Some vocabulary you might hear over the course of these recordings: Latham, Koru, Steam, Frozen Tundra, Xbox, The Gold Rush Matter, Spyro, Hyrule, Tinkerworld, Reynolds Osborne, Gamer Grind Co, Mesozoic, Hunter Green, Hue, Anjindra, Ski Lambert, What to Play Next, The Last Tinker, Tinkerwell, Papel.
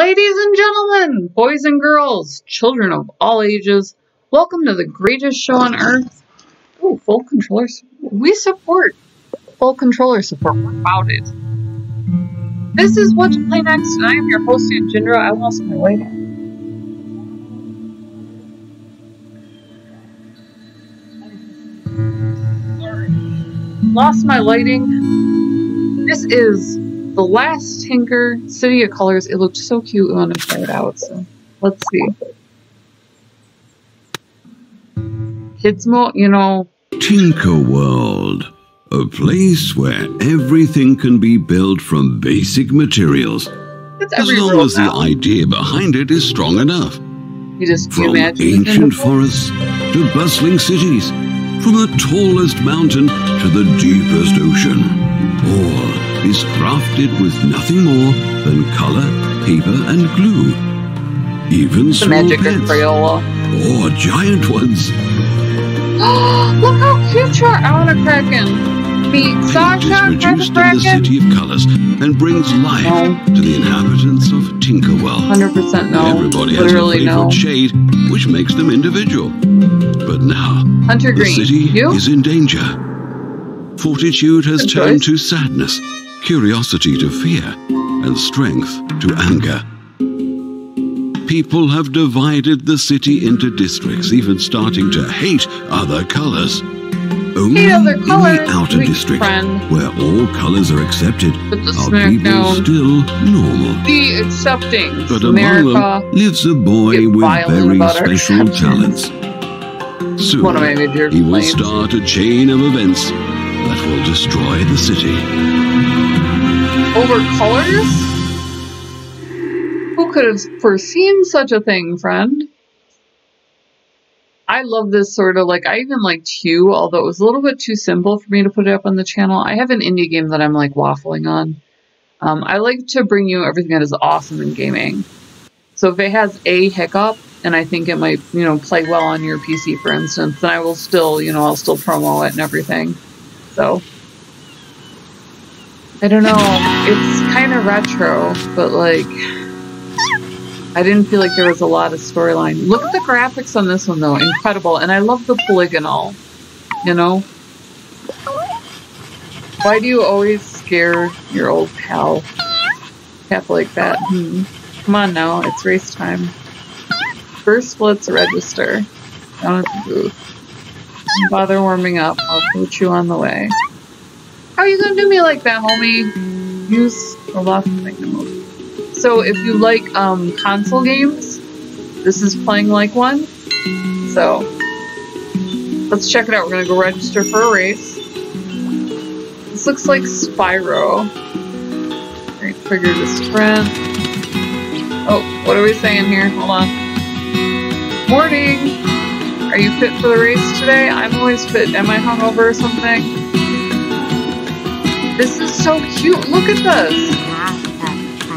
Ladies and gentlemen, boys and girls, children of all ages, welcome to the greatest show on earth. Oh, full controllers. We support full controller support. We're about it. This is What to Play Next, and I am your host, Anjindra. I lost my way. Lost my lighting. This is The Last Tinker, City of Colors. It looked so cute when I tried it out, so let's see. Kids mode, you know. Tinkerworld, a place where everything can be built from basic materials, as long as the idea behind it is strong enough. You just from ancient forests to bustling cities, from the tallest mountain to the deepest ocean, all is crafted with nothing more than color, paper, and glue. Even small magic pets, or giant ones. Look how cute you are! I want a Kraken. Meet Sasha, Kraken. It is reduced in the City of Colors and brings life to the inhabitants of Tinkerwell. 100% no. Everybody literally has a favorite shade, which makes them individual. But now, Hunter Green, the city is in danger. Fortitude has turned to sadness, curiosity to fear, and strength to anger. People have divided the city into districts, even starting to hate other colors. Only in the outer district, where all colors are accepted, are people still normal. Be accepting. But among them lives a boy with very special talents. Soon, he will start a chain of events that will destroy the city. Over colors? Who could have foreseen such a thing, friend? I love this sort of, like, I even liked Hue, although it was a little bit too simple for me to put it up on the channel. I have an indie game that I'm, like, waffling on. I like to bring you everything that is awesome in gaming. So if it has a hiccup, and I think it might, you know, play well on your PC, for instance, then I will still, you know, I'll still promo it and everything. So, I don't know. It's kind of retro, but, like, I didn't feel like there was a lot of storyline. Look at the graphics on this one, though. Incredible. And I love the polygonal, you know? Why do you always scare your old pal? Cat like that. Come on now. It's race time. First, let's register. Down at the booth. Don't bother warming up. I'll coach you on the way. How are you gonna do me like that, homie? Use the left thing. So, if you like console games, this is playing like one. So, let's check it out. We're gonna go register for a race. This looks like Spyro. Alright, trigger this trend. Oh, what are we saying here? Hold on. Morning! Are you fit for the race today? I'm always fit. Am I hungover or something? This is so cute. Look at this!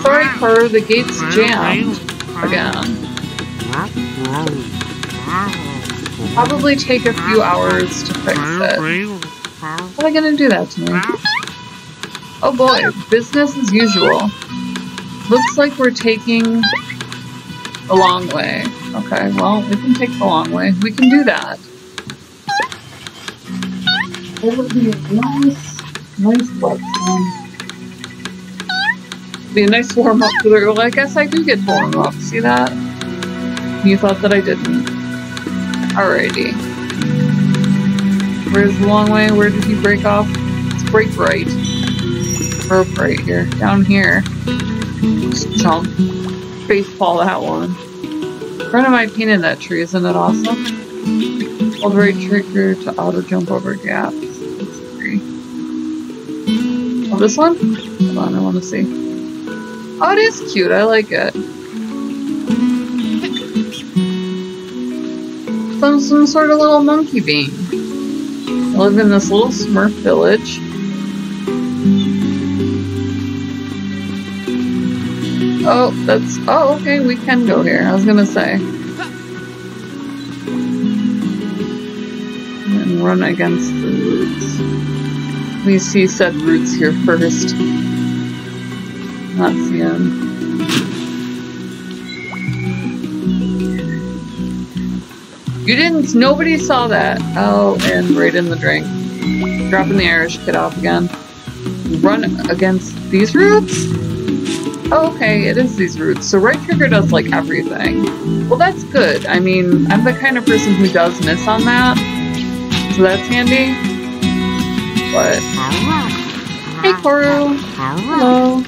Sorry, Koru, the gate's jammed. Again. Probably take a few hours to fix it. How are they gonna do that to me? Oh boy, business as usual. Looks like we're taking the long way. Okay, well, we can take the long way. We can do that. It would be a nice warm-up. Be a nice warm-up to the... Well, I guess I do get warm up. See that? You thought that I didn't. Alrighty. Where's the long way? Where did he break off? Let's break right. Rope right here. Down here. Just jump. Baseball that one. Front of my peanut nut tree, isn't it awesome? Hold right trigger to auto jump over gaps. That's three. Oh, this one? Hold on, I want to see. Oh, it is cute. I like it. Some sort of little monkey bean. I live in this little Smurf village. Oh, that's... Oh, okay, we can go here. I was gonna say. And run against the roots. We see said roots here first. Not see them. You didn't, nobody saw that. Oh, and right in the drink. Dropping the Irish kid off again. Run against these roots? Oh, okay, it is these roots. So right trigger does like everything. Well, that's good. I mean, I'm the kind of person who does miss on that. So that's handy. But... Hey, Koru. Hello.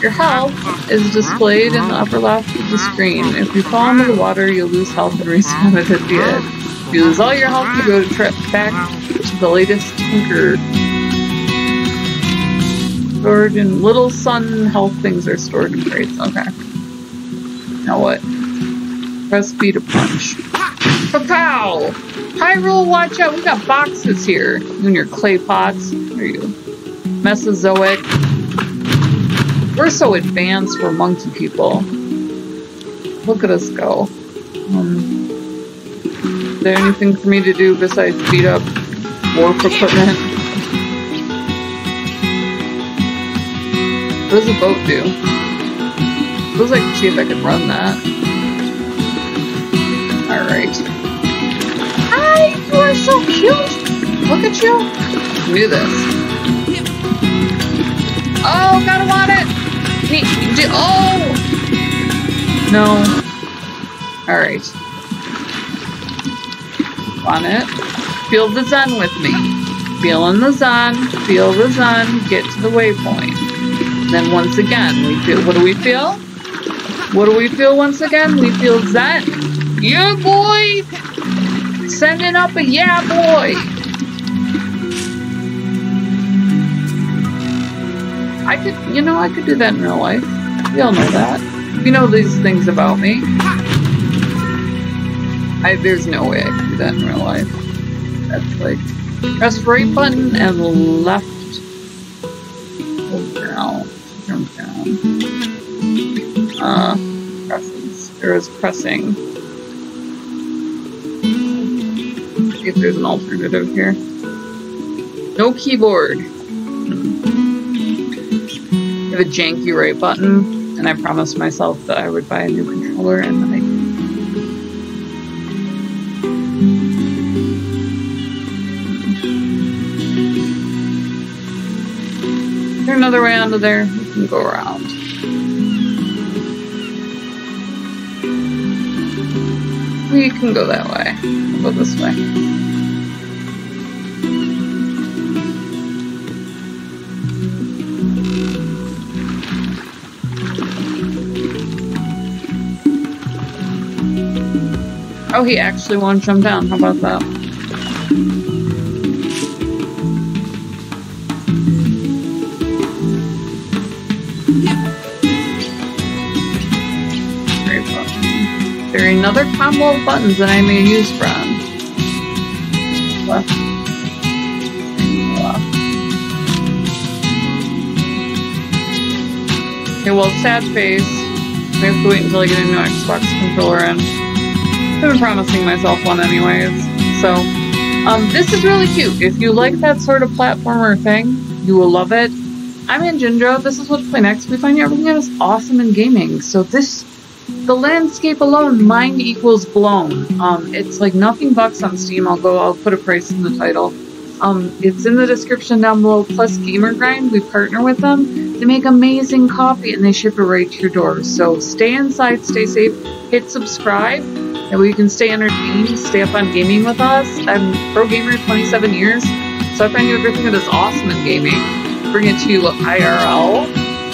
Your health is displayed in the upper left of the screen. If you fall into the water, you'll lose health and respawn it at the end. If you lose all your health, you go to trip back to the latest Tinker. Stored in Little Sun, health things are stored in crates. Okay. Now what? Press B to punch. Papel! Hyrule, watch out! We got boxes here. And your clay pots. What are you? Mesozoic. We're so advanced, we're monkey people. Look at us go. Is there anything for me to do besides beat up warp equipment? What does a boat do? I suppose I can see if I can run that. Alright. Hi! You are so cute! Look at you! Do this. Oh, gotta want it! Oh! No. Alright. Want it. Feel the sun with me. Feeling the sun. Feel the sun. Get to the waypoint. Then once again, we feel, what do we feel? What do we feel once again? We feel zen. Yeah, boy! Sending up a yeah, boy! I could, you know, I could do that in real life. We all know that. You know these things about me. There's no way I could do that in real life. That's like, press right button and left. Presses. There is pressing. Let's see if there's an alternative here. No keyboard. I have a janky right button, and I promised myself that I would buy a new controller, and then I didn't. Is there another way out of there? We can go around. We can go that way. We'll go this way. Oh, he actually won't jump down. How about that? There are another combo of buttons that I may use from. Left. Left. Okay, well, sad face. I have to wait until I get a new Xbox controller in. I've been promising myself one anyways. So, this is really cute. If you like that sort of platformer thing, you will love it. I'm Anjindra. This is What to Play Next. We find everything that is awesome in gaming. So this... The landscape alone, mind equals blown. It's like $19 on Steam. I'll put a price in the title. It's in the description down below. Plus Gamer Grind, we partner with them. They make amazing coffee and they ship it right to your door. So stay inside, stay safe, hit subscribe, and we can stay entertained, stay up on gaming with us. I'm pro gamer 27 years, so I find everything that is awesome in gaming. Bring it to you IRL.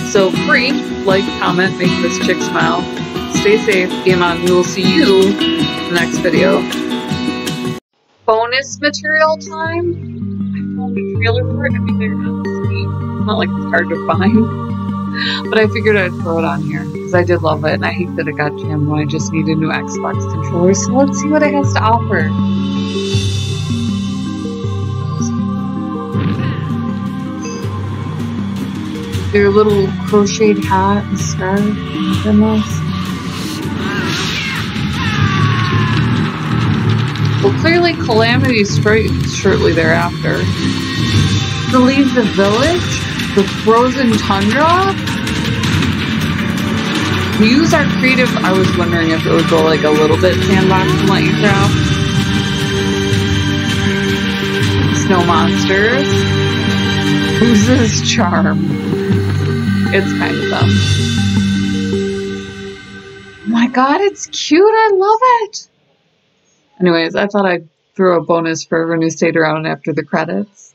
So free, like, comment, make this chick smile. Stay safe, game on, we will see you in the next video. Bonus material time? I found a trailer for it. I mean, they're on Steam. It's not like it's hard to find. But I figured I'd throw it on here, because I did love it, and I hate that it got jammed when I just need a new Xbox controller. So let's see what it has to offer. Their little crocheted hat and scarf and this. Well, clearly Calamity straight shortly thereafter. To leave the village? The Frozen Tundra? We use our creative. I was wondering if it would go like a little bit sandbox and let you throw. Snow monsters. Who's this charm? It's kind of dumb. Oh my god, it's cute. I love it. Anyways, I thought I'd throw a bonus for everyone who stayed around after the credits.